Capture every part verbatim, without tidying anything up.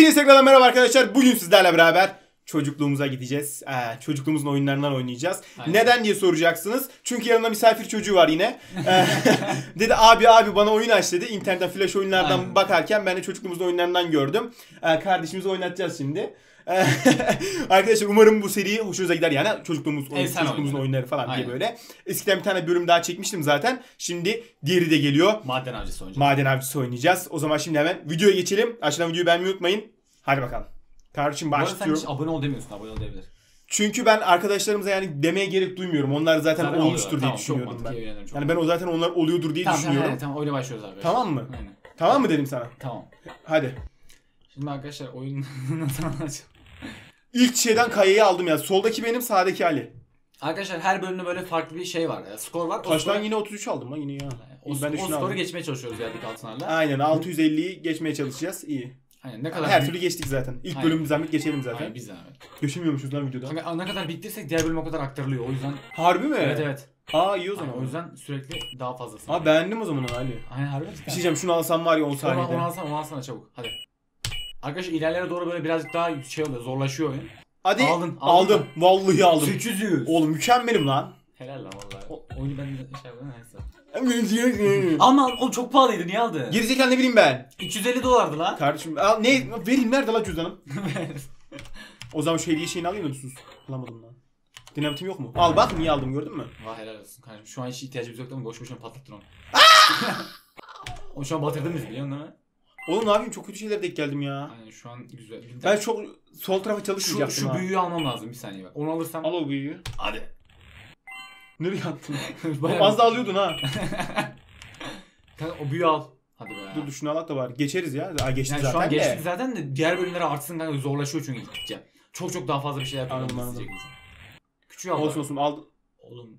Hepinize tekrardan merhaba arkadaşlar. Bugün sizlerle beraber çocukluğumuza gideceğiz. Ee, çocukluğumuzun oyunlarından oynayacağız. Aynen. Neden diye soracaksınız. Çünkü yanımda misafir çocuğu var yine. Ee, dedi abi abi bana oyun aç dedi. İnternetten flash oyunlardan aynen bakarken ben de çocukluğumuzun oyunlarından gördüm. Ee, kardeşimizi oynatacağız şimdi. Arkadaşlar umarım bu seri hoşunuza gider, yani çocukluğumuz oyun, çocukluğumuzun oyunları, oyunları falan aynen diye böyle. Eskiden bir tane bölüm daha çekmiştim zaten. Şimdi diğeri de geliyor. Maden avcısı oynayacağız. Maden avcısı oynayacağız. O zaman şimdi hemen videoya geçelim. Aşağıdan videoyu beğenmeyi unutmayın. Hadi bakalım. Kardeşim başlıyorum. Abone ol demiyorsun, abone ol diyebilir. Çünkü ben arkadaşlarımıza yani demeye gerek duymuyorum. Onlar zaten yani olmuştur diye tamam, düşünüyorum ben. Yani, yani ben o zaten onlar oluyordur diye tamam, düşünüyorum. Tamam, tamam öyle başlıyoruz abi. Tamam mı? Aynen. Tamam mı dedim sana? Tamam. Hadi. Şimdi arkadaşlar oyunu nasıl anlatacağım? İlk şeyden kayayı aldım ya. Soldaki benim, sağdaki Ali. Arkadaşlar her bölümde böyle farklı bir şey var. Yani skor var. Taştan skor... yine otuz üç aldım lan yine ya. O, ben de o skoru aldım, geçmeye çalışıyoruz ya dik altınlarla. Aynen altı yüz elliyi geçmeye çalışacağız. İyi. Aynen, ne kadar her türlü geçtik zaten. İlk bölümü zahmet geçelim zaten. Aynen, biz zahmet. Geçemiyormuşuz lan videoda. Kanka, ne kadar bitirtirsek diğer bölüm o kadar aktarılıyor. O yüzden. Harbi mi? Evet evet. Aa iyi o zaman. Aynen, o yüzden sürekli daha fazlasını. Aa beğendim o zaman Ali. Aynen harbi. Bir şey diyeceğim, şunu alsam var ya on saniyede. Onu alsam, onu alsana çabuk. Hadi. Arkadaşlar ilerlere doğru böyle birazcık daha şey oluyor, zorlaşıyor oyun. Hadi. Aldın, aldın, aldım. Vallahi aldım. sekiz yüz. Oğlum mükemmelim lan. Helal lan vallahi. O, oyunu ben de şey yapayım neyse. Ama o çok pahalıydı, niye aldın? Gerizekalı ne bileyim ben. üç yüz elli dolardı lan. Kardeşim al, ne vereyim, nerede lan cüzdanım? O zaman şu hediye şeyini alayım da sus. Alamadım lan. Dinamitim yok mu? Al bak niye aldım, gördün mü? Vah helal olsun kardeşim, şu an hiç ihtiyacımız yok ama boş boşuna patlattın onu. O şu an batırdın bizi, biliyorsun değil mi? Oğlum ne yapayım, çok kötü şeyler denk geldim ya. Aynen şu an güzel. Bir ben çok sol tarafa çalışmayacaktım. Şu, şu büyüyü almam lazım, bir saniye bak. Onu alırsam. Al o büyüyü. Hadi. Nereye attın? Az da alıyordun ha. Kanka o büyüyü al. Hadi be. Dur dur şunu al da var. Geçeriz ya. Aa, geçtik yani zaten. Şu an geçtik de zaten de diğer bölümlere artsın kanka, zorlaşıyor çünkü gittikçe. Çok çok daha fazla bir şeyler yapmamız gerekiyor. Küçüğü al. Olsun olsun al. Oğlum.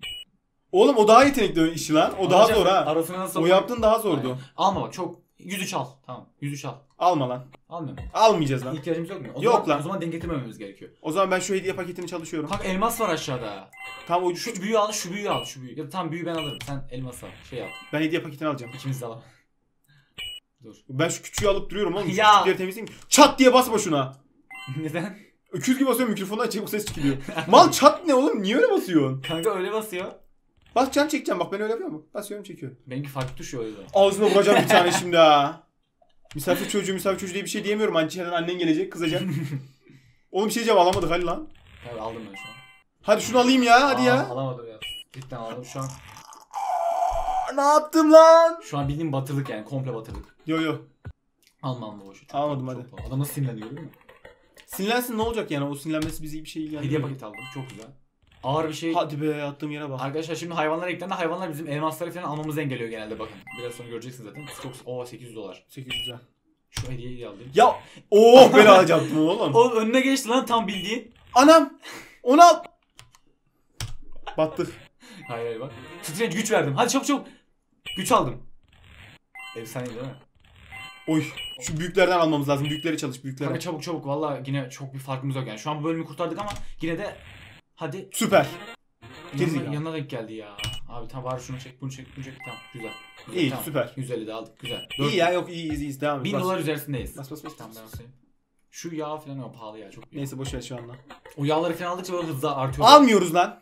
Oğlum o daha yetenekli işi lan. O daha zor ha. O yaptığın daha zordu. Alma bak çok. yüz üç al. Tamam. yüz üç al. Alma lan. Almıyor mu? Almayacağız lan. İhtiyacımız yok mu? O yok zaman, lan. O zaman denk getirmememiz gerekiyor. O zaman ben şu hediye paketini çalışıyorum. Bak elmas var aşağıda. Tam o şu büyüğü al, şu büyüğü al, şu büyüğü. Ya da tam büyüğü ben alırım. Sen elmas al. Şey al. Ben hediye paketini alacağım. İkimiz de alalım. Dur. Ben şu küçüğü alıp duruyorum oğlum. Ya. Şu küçükleri temizleyeyim. Çat diye basma şuna. Neden? Öküz gibi basıyorum, mikrofondan çekip ses çıkıyor. Mal çat ne oğlum? Niye öyle basıyorsun? Kanka öyle basıyor. Bas can çekeceğim, bak ben öyle yapıyor mu? Basıyorum çekiyor. Benimki farklı tuş o yüzden. Ağzına vuracağım bir tane şimdi ha. Misafir çocuğu misafir çocuğu diye bir şey diyemiyorum. Ançeden annen gelecek kızacak. Oğlum bir şey diyeceğim, alamadık hadi lan. Tabii evet, aldım ben şu an. Hadi şunu alayım ya hadi. Aa, ya. Alamadım ya. Cidden aldım şu an. Ne yaptım lan? Şu an bildiğin batırdık yani, komple batırdık. Yo yo. Alma alma boşu. Almadım hadi. Çok, adam nasıl sinirlendi görüyor musun? Sinirlensin ne olacak yani, o sinirlenmesi bizi bir şey ilgilendirmiyor. Hediye paket aldım çok güzel. Ağır bir şey. Hadi be attığım yere bak. Arkadaşlar şimdi hayvanlar eklendi. Hayvanlar bizim elmasları falan almamızı engelliyor genelde bakın. Biraz sonra göreceksiniz zaten. Çok o sekiz yüz dolar. sekiz yüz dolar. Şu hediyeyi aldım. Ya oh ben alacaktım oğlum. Oğlum önüne geçti lan tam bildiğin. Anam onu al. Battık. Hayır hayır bak. Titreç güç verdim. Hadi çabuk çabuk. Güç aldım. Efsane değil mi? Oy şu büyüklerden almamız lazım. Büyüklere çalış büyüklere. Kanka çabuk çabuk valla yine çok bir farkımız yok yani. Şu an bu bölümü kurtardık ama yine de hadi. Süper. Yanına, yanına denk geldi ya. Abi tamam var şunu çek, bunu çek, bunu çek. Tamam güzel. güzel iyi tamam. Süper. yüz elli de aldık güzel. dört. İyi ya yok iyi iyiyiz iyiyiz devam et. bin dolar üzerindeyiz. Bas bas bas. Tamam bas, bas. Şu yağ falan o pahalı ya çok. Neyse boşver şu anda. O yağları falan aldıkça böyle hızla artıyor. Almıyoruz lan.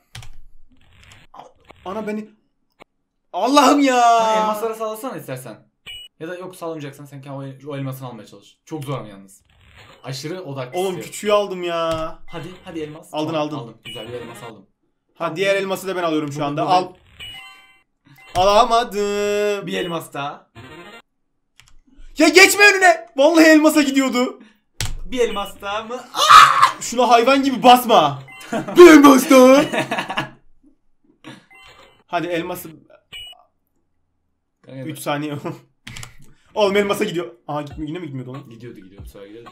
Ana beni. Allah'ım ya. Ha, elmasları sallasana istersen. Ya da yok sallamayacaksan sen kendi o elmasını almaya çalış. Çok zor ama yalnız. Aşırı odak. Oğlum küçüğü aldım ya. Hadi hadi elmas. Aldın aldın. Aldım. Güzel bir elmas aldım. Ha diğer elması da ben alıyorum şu anda. Al. Alamadım. Bir elmas daha. Ya geçme önüne. Vallahi elmasa gidiyordu. Bir elmas daha mı? Aa! Şuna hayvan gibi basma. Bir elmas daha. Hadi elması. üç saniye. Oğlum elmasa gidiyor. Aha gitmiyor, yine mi gitmiyordu lan? Gidiyordu gidiyordu. Sonra gidiyordu.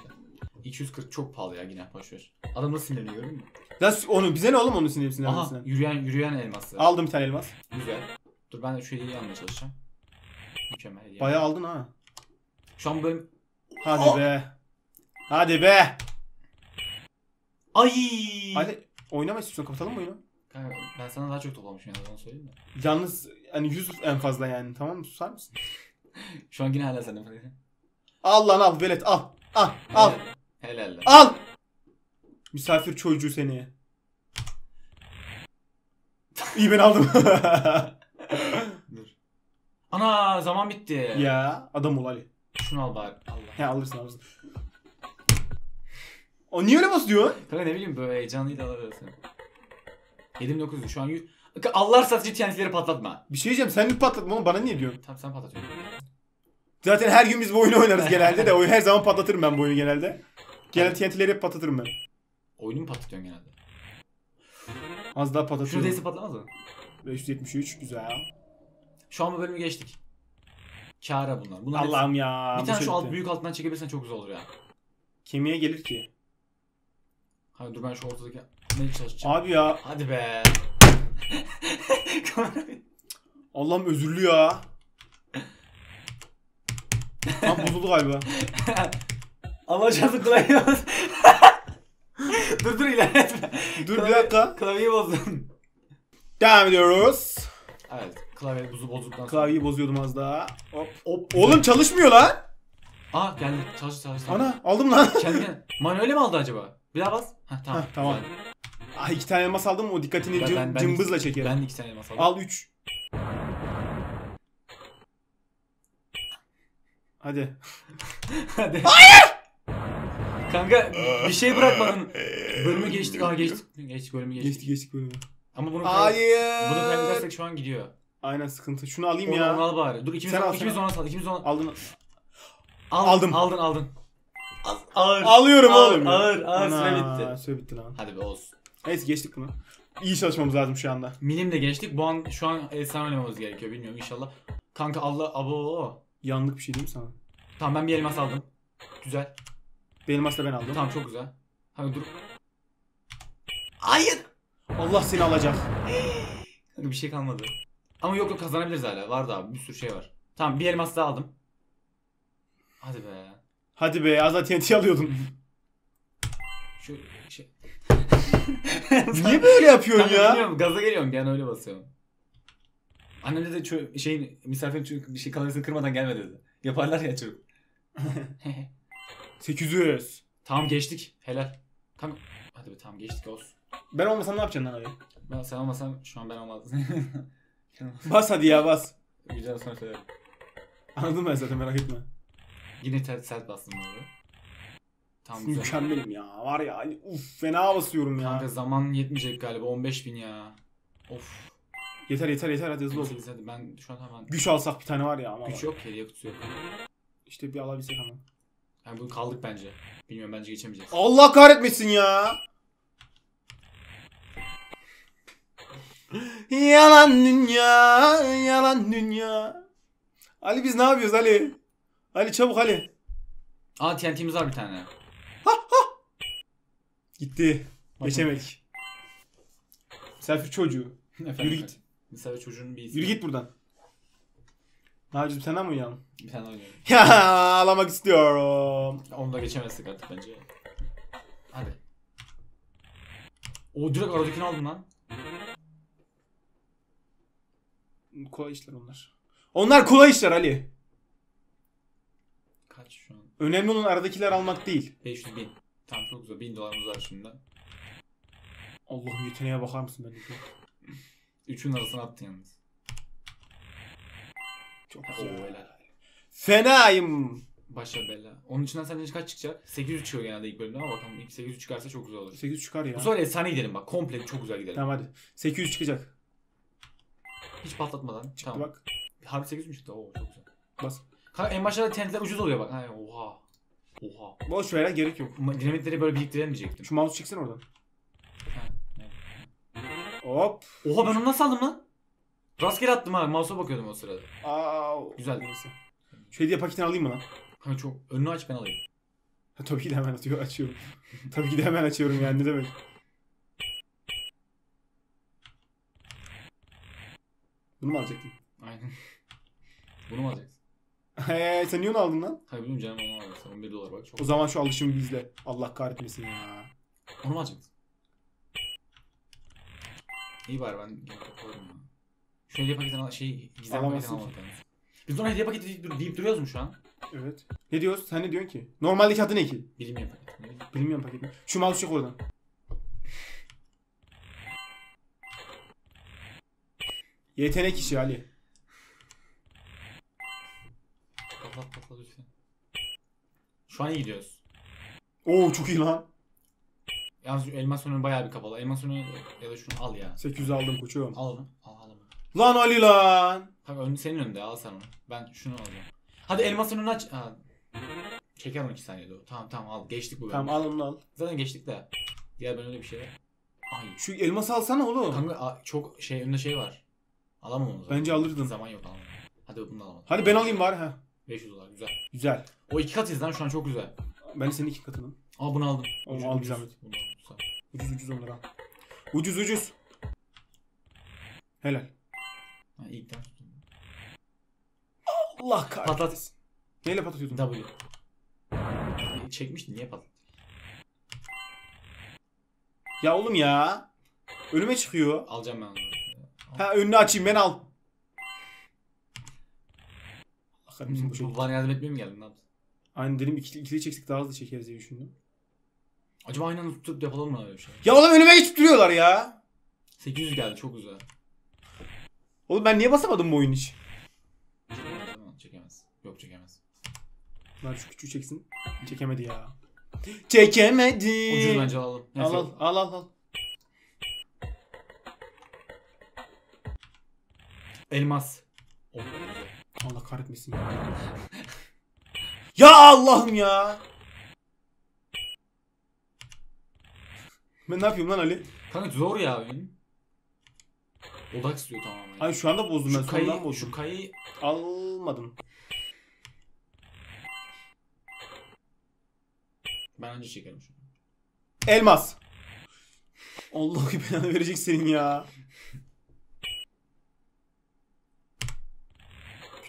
iki yüz kırk çok pahalı ya yine boşver. Adam nasıl sinirleniyor görüyor musun? Ya onu bize ne oğlum onun sinirlenmesinden. Aha yürüyen yürüyen elması. Aldım bir tane elmas. Güzel. Dur ben de şu hediyeyi almaya çalışacağım. Mükemmel hediye. Bayağı aldın ha. Şu an benim. Hadi oh be. Hadi be. Ay. Hadi oynama istiyorsan kapatalım mı oyunu? Kanka ben sana daha çok toplamışım yani onu söyleyeyim mi? Yalnız hani yüz en fazla yani, tamam mı? Susar mısın? Şu an yine hala senden. Al lan al velet al. Al al. Helal. Al. Misafir çocuğu seni. İyi ben aldım. Dur. Ana zaman bitti. Ya adam ol Ali. Şunu al bari. He alırsın alırsın. O niye öyle basıyor? Kanka ne bileyim böyle heyecanlıydı alabilirsin. yedi bin dokuz yüz şu an yüz. Allah satıcı tiyanileri patlatma. Bir şey diyeceğim sen mi patlatma oğlum bana niye diyorsun? Tamam sen patlatıyorsun. Zaten her gün biz bu oyunu oynarız genelde de oyunu her zaman patlatırım ben bu oyunu genelde. Genel tiyanileri hep patlatırım ben. Oyunu mu patlatıyorsun genelde? Az daha patlatıyorum. Şurada ise patlamaz mı? beş yüz yetmiş üç güzel. Şu an bu bölümü geçtik. Kâra bunlar. bunlar Allah'ım ya. Bir tane şu alt büyük altından çekebilsen çok güzel olur ya. Kemiğe gelir ki. Hayır dur ben şu ortadaki ne çalışacağım. Abi ya. Hadi be. Allah'ım özürlü ya. Tam bozuldu galiba. Allah çarptı klavyeyi boz. Dur dur ilerletme. Dur klavye, bir dakika. Klavyeyi bozdum. Devam ediyoruz. Evet klavyeyi bozu bozduktan sonra. Klavyeyi bozuyordum az daha. Hop. Hop. Oğlum çalışmıyor lan. Aa geldi çalış çalış. Ana aldım lan. Kendine. Manuel mi aldı acaba? Bir daha bas. Heh, tamam. Heh, tamam. Ah iki tane elmas aldım o dikkatini ben, ben, cımbızla ben, çekerim. Ben iki tane elmas aldım. Al üç. Hadi. Hadi. Hayır! Kanka bir şey bırakmadın. Bölümü geçtik. Aa geçtik. Geçtik bölümü geçtik. Geçtik geçtik bölümü. Ama bunu hayır. Bunu kaybedersek şu an gidiyor. Aynen sıkıntı. Şunu alayım onu, ya. Onu al bari. Dur ikimiz ona ikimiz ona sal. İkimiz ona. Aldın. Al, aldım. Aldın aldın. Ağır. Alıyorum ağır, oğlum. Ağır ağır süre bitti. Süre bitti lan. Hadi be olsun. Neyse geçtik bunu. İyi çalışmamız lazım şu anda. Minim de geçtik. Bu an şu an efsane oynamamız gerekiyor. Bilmiyorum inşallah. Kanka Allah abo. Yanlık bir şey değil mi sana? Tamam ben bir elmas aldım. Güzel. Bir elmas da ben aldım. Tamam çok güzel. Hadi dur. Hayır. Allah seni alacak. Kanka bir şey kalmadı. Ama yok yok kazanabiliriz hala. Var da abi bir sürü şey var. Tamam bir elmas daha aldım. Hadi be. Hadi be az daha T N T alıyordun. Şöyle şey. Niye böyle yapıyorsun ya? Bilmiyorum, gaza geliyorum yani öyle basıyorum. Annem de de şey misafirin çünkü bir şey kamerasını kırmadan gelme dedi. Yaparlar ya çocuk. sekiz yüz. Tamam geçtik. Helal. Tamam. Hadi be tamam geçtik olsun. Ben olmasam ne yapacaksın lan abi? Ben sen olmasan şu an ben olmazdım. Bas hadi ya bas. Güzel sonuç ederim. Anladım ben zaten merak etme. Yine sert sert bastım böyle. Tam güzel. Mükemmelim ya. Var ya hani uff fena basıyorum ya. Kanka zaman yetmeyecek galiba on beş bin ya. Of. Yeter yeter yeter hadi hızlı ol. Hadi ben şu an hemen. Güç alsak bir tane var ya ama. Güç var. Yok hediye kutusu yok. İşte bir alabilsek hemen. Yani bunu kaldık bence. Bilmiyorum bence geçemeyeceğiz. Allah kahretmesin ya. Yalan dünya, yalan dünya. Ali biz ne yapıyoruz Ali? Ali çabuk Ali. Aa T N T'miz var bir tane. Ha ha. Gitti. Bakın. Geçemedik. Misafir çocuğu. Efendim, yürü git. Misafir çocuğunun bir ismi. Yürü git buradan. Nacizim senden mi uyuyalım? Bir tane uyuyalım. Ya ağlamak istiyorum. Onu da geçemezsek artık bence. Hadi. O direkt aradakini aldım lan. Kolay işler onlar. Onlar kolay işler Ali. Kaç şu an? Önemli olan aradakiler almak değil. beş yüz bin. Tamam çok güzel. bin dolarımız var şimdi. Allah'ım yeteneğe bakar mısın bendeki? Üçün arasına attın yalnız. Çok güzel. Fenayım. Başa bela. Onun içinden sence kaç çıkacak? sekiz yüz çıkıyor genelde ilk bölümde ama bakalım ilk sekiz yüz çıkarsa çok güzel olur. sekiz yüz çıkar ya. Bu sefer efsane gidelim bak. Komple çok güzel gidelim. Tamam hadi. sekiz yüz çıkacak. Hiç patlatmadan. Çıktı tamam. Bak. Harbi sekiz yüz mü çıktı? Oo çok güzel. Bas. Kanka en başta da tentler ucuz oluyor bak. Hayır, oha. Oha. Boş ver gerek yok. Dinamitleri böyle biriktiremeyecektim. Şu mouse çıksın oradan. Ha, evet. Hop. Oha ben onu nasıl aldım lan? Rastgele attım ha. Mouse'a bakıyordum o sırada. Aa. Güzel. Neyse. Şu hediye paketini alayım mı lan? Kanka çok. Önünü aç ben alayım. Ha, tabii ki de hemen atıyor, açıyorum. Tabii ki de hemen açıyorum yani ne demek. Bunu mu alacaktın? Aynen. Bunu mu alacaksın? Eee sen niye onu aldın lan? Hayır bilmiyorum canım onu alacaksın on bir dolar bak çok. O zaman şu alışımı izle. Allah kahretmesin ya. Onu mu alacaksın? İyi bari ben koyarım ya. Şu hediye paketini al şey gizem paketini almak yani. Biz ona hediye paketi deyip duruyoruz mu şu an? Evet. Ne diyoruz? Sen ne diyorsun ki? Normaldeki adı ne ki? Bilim yapalım. Bilmiyorum paketini. Şu mouse çık oradan. Yetenek işi Ali. Kapat kapat lütfen. Şu an iyi gidiyoruz. Oo çok iyi lan. Yalnız elmas önünü bayağı bir kapalı. Elmas önünü ya da şunu al ya. sekiz yüz aldım koçum. Al onu. Al alamam. Lan Ali lan. Tabii önü senin önünde, al sen onu. Ben şunu alacağım. Hadi elmas önünü aç. Ha. Çeker on iki saniyede o. Tamam tamam al. Geçtik bu bölümü. Tamam al onu al. Zaten geçtik de. Diğer bölümde bir şey. Ay. Şu elması alsana oğlum. Kanka çok şey önünde şey var. Alamam onu zaten. Bence alırdın. Zaman yok alamam. Hadi bunu da alalım. Hadi ben alayım bari ha. beş yüz dolar güzel. Güzel. O iki katıyız lan şu an, çok güzel. Ben senin iki katının. Aa bunu aldım. Onu ucuz, al güzel. Ucuz ucuz onları al. Ucuz ucuz. Helal. Ha, iyi tamam. Allah kahretsin. Patlat. Neyle patlatıyordun? W. Çekmiştin, niye patlattın? Ya oğlum ya. Önüme çıkıyor. Alacağım ben onu. Al. Ha önünü açayım ben al. Bu bana yardım etmeye mi geldin? Ne yaptın? Aynı dedim ikili, ikili çeksek daha hızlı çekeriz diye düşündüm. Acaba aynı anda tutup yapalım mı öyle bir şey? Ya oğlum önüme hiç tutturuyorlar ya. sekiz yüz geldi çok güzel. Oğlum ben niye basamadım bu oyun hiç? Çekemez. Çekemez. Yok çekemez. Lan şu küçüğü çeksin. Çekemedi ya. Çekemedi. Ucuz bence alalım. Al al, al al al. Elmas. Olur. Allah kahretmesin ya. Ya Allah'ım ya. Ben ne yapıyorum lan Ali? Kanka zor ya benim. Odak istiyor tamamen. Ay şu anda bozdum şu ben. Kayı, sonradan bozdum. Şu kayı almadım. Ben önce çekerim şunu. Elmas. Allah'ı belanı verecek senin ya.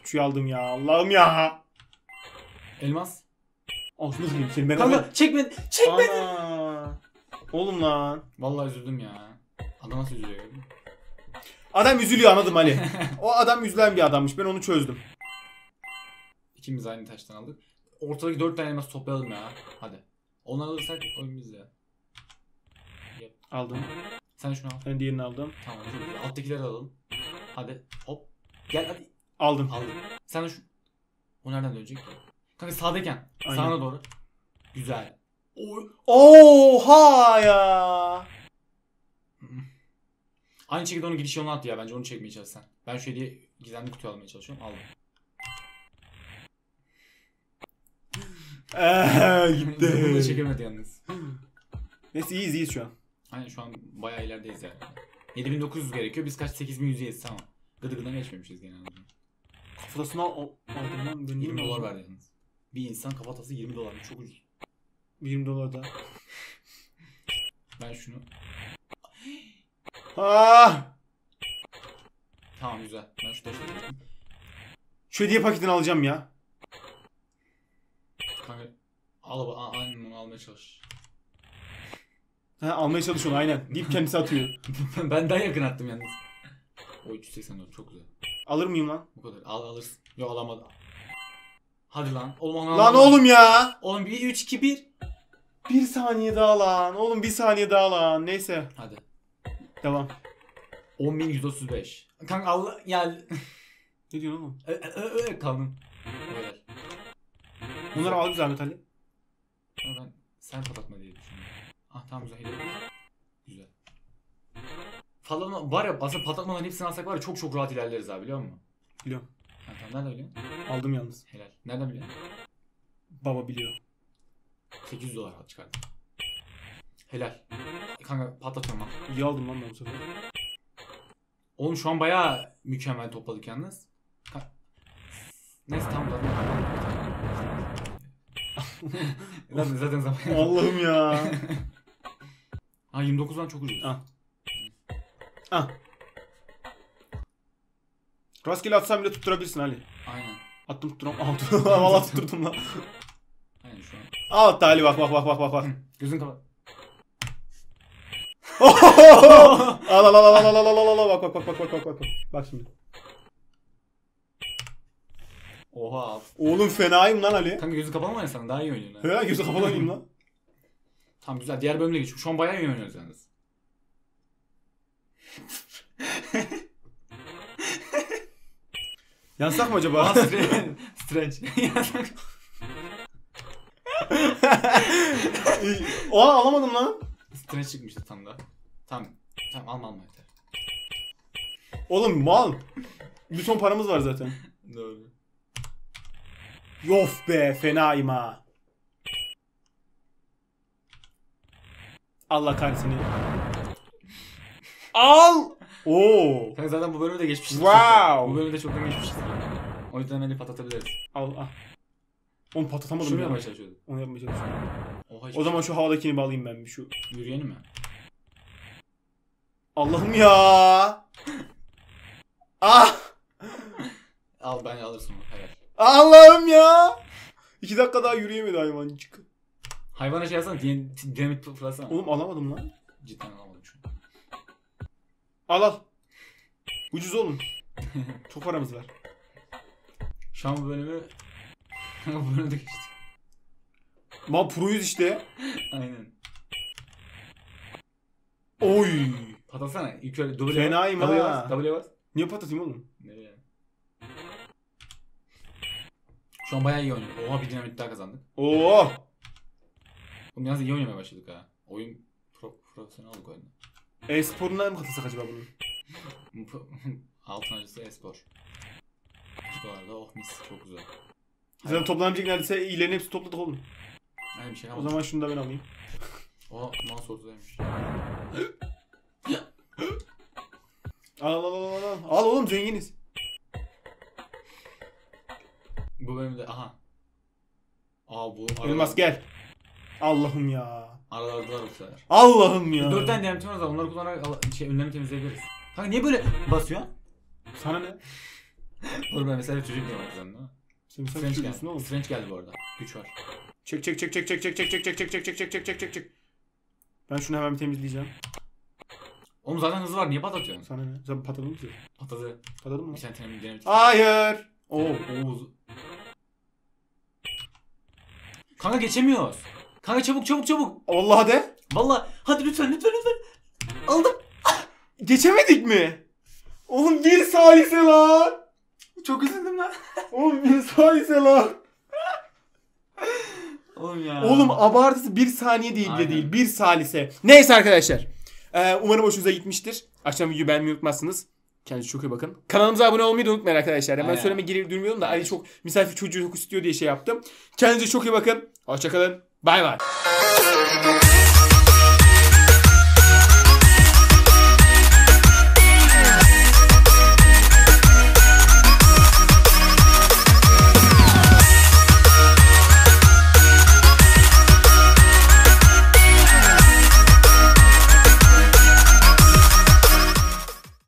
Şu aldım ya Allah'ım ya. Elmas. Olsun diyeyim seni ben. Kanka çekmedi. Çekmedi. Ana. Oğlum lan. Vallahi üzüldüm ya. Adam nasıl üzülüyor? Adam üzülüyor anladım Ali. O adam üzülen bir adammış. Ben onu çözdüm. İkimiz aynı taştan aldık. Ortadaki dört tane elmas toplayalım ya. Hadi. Onları alırsak oyun bizde. Yep. Aldım. Sen şunu al. Ben diğerini aldım. Tamam. Alttakileri alalım. Hadi. Hop. Gel hadi. Aldım. Aldım. Sen de şu... O nereden dönecek ki? Kanka sağdayken. Aynen. Sağına doğru. Güzel. Oha ya. Aynı şekilde onu giriş yoluna at ya. Bence onu çekmeye çalışsan. Ben şu hediye gizemli kutuyu almaya çalışıyorum. Aldım. Eee gitti. Bunu da çekemedi yalnız. Neyse iyiyiz iyiyiz şu an. Aynen şu an bayağı ilerideyiz yani. yedi bin dokuz yüz gerekiyor. Biz kaç? sekiz bin yüz tamam. Gıdı gıdan geçmemişiz genelde. Kafatasına aldığımdan yirmi dolar verdi yalnız. Bir insan kafatası yirmi dolar çok ucuz. yirmi dolar da. Ben şunu. Ah! Tamam güzel. Ben şu taşı alayım. Şu hediye paketini alacağım ya. Kanka al aynen onu almaya çalış. Ha almaya çalış onu aynen. Deyip kendisi atıyor. Ben daha yakın attım yalnız. O üç yüz seksen dört çok güzel. Alır mıyım lan? Bu kadar. Al alırsın. Yok alamadım. Hadi lan. Oğlum, lan, lan oğlum ya. Oğlum bir üç iki bir. Bir saniye daha lan. Oğlum bir saniye daha lan. Neyse. Hadi. Devam. on bin yüz otuz beş. Kanka Allah yani. Ne diyorsun oğlum? Ee, e, e, kaldım. Öyle. Bunları al güzel Metalli. Ben sen kapatma diye düşündüm. Ah tamam güzel. Güzel. Falan var ya aslında patlatmaların hepsini alsak var ya çok çok rahat ilerleriz abi biliyor musun? Biliyorum. Ha, tamam nereden biliyorsun? Aldım yalnız. Helal. Nereden biliyorsun? Baba biliyor. sekiz yüz dolar al çıkardım. Helal. Kanka patlatıyorum lan. İyi aldım lan ben bu sefer. Oğlum şu an bayağı mükemmel topladık yalnız. Ka neyse tam da. Zaten zaten zaman. Allah'ım ya. Ha yirmi dokuzdan çok ucuz. Ha. Ah. Rastgele atsam bile tutturabilirsin Ali. Aynen. Attım tutturamam. Valla tutturdum lan. Aynen şu an. Al attı Ali bak bak bak bak bak. Gözün kapat. Al al al al al al al al bak bak bak bak bak bak. Bak şimdi. Oha. Oğlum fenayım lan Ali. Kanka gözü kapalı mı oynasan daha iyi oynuyorsun. He gözü kapalı oynayayım lan. Tamam güzel. Diğer bölümde geçiyorum. Şu an bayağı iyi oynuyoruz yalnız. Yansak mı acaba? Strange. Yansak. Oha alamadım lan. Strange çıkmıştı tam da. Tamam. Tamam alma alma yeter. Oğlum mal. Bir ton paramız var zaten. Doğru. Yof be fenayım ha. Allah kahretsin. Al. Oo. Sen zaten bu bölümü de geçmişsin. Wow. Bu bölümü de çoktan geçmişsin. O yüzden beni patlatabiliriz. Al al. Onu patlatamadım. Şunu yapmaya çalışıyordum. Onu yapmaya çalışıyordum. Oha, o zaman şu havadakini bağlayayım ben bir şu. Yürüyeni mi? Allah'ım ya. Ah. Al ben alırsın onu. Hayır. Allah'ım ya. iki dakika daha yürüyemedi hayvancık. Hayvana şey yazsana, dinamit fırlasana. Oğlum alamadım lan. Cidden alamadım şunu. Al al. Ucuz oğlum. Çok paramız var. Şu an bu bölümü... bu bölümde geçti. Lan proyuz işte. Aynen. Oy. Patlatsana. İlk öyle W'ye bas. Fenayım ha. W'ye bas. Niye patlatayım oğlum? Nereye? Şu an bayağı iyi oynuyoruz. Oha bir dinamit daha kazandık. Oo. Oğlum yalnız iyi oynamaya başladık ha. Oyun pro profesyonel olduk oyunda. E-sporuna mı katılsak acaba bunu? Altın Avcısı e-spor. Bu arada oh mis çok güzel. Zaten toplanabilecek neredeyse iyilerin hepsi topladık oğlum. Hayır bir şey yapalım. O zaman şunu da ben alayım. Oha mouse ortadaymış. Al al al al al. Al oğlum zenginiz. Bu bölümde aha. Aa bu. Elmas gel. Allah'ım ya. Aralarda var bu sefer. Allah'ım ya. Dört tane dinamitim var, onları kullanarak şey, önlerini temizleyebiliriz. Kanka niye böyle basıyor? Sana ne? Oğlum ben mesela çocuk diye bakacağım da. French geldi oğlum. French geldi bu arada. Güç var. Çek çek çek çek çek çek çek çek çek çek çek çek çek çek çek çek çek. Ben şunu hemen bir temizleyeceğim. Oğlum zaten hızı var, niye patlatıyorsun? Sana ne? Sen patladı mı ki? Patladı. Patladı mı? Sen dinamit dinamit. Hayır. Oo. Oo. Kanka geçemiyoruz. Kanka çabuk çabuk çabuk. Vallahi de. Vallahi hadi lütfen lütfen lütfen. Aldım. Ah. Geçemedik mi? Oğlum bir salise lan. Çok üzüldüm lan. Oğlum bir salise lan. Oğlum ya. Oğlum abartısı bir saniye değil. Aynen. De değil. Bir salise. Neyse arkadaşlar. Ee, umarım hoşunuza gitmiştir. Akşam videoyu beğenmeyi unutmazsınız. Kendinize çok iyi bakın. Kanalımıza abone olmayı da unutmayın arkadaşlar. Ben söyleme geri durmuyorum da Ali çok misafir çocuğu çok istiyor diye şey yaptım. Kendinize çok iyi bakın. Hoşçakalın. Bay bay.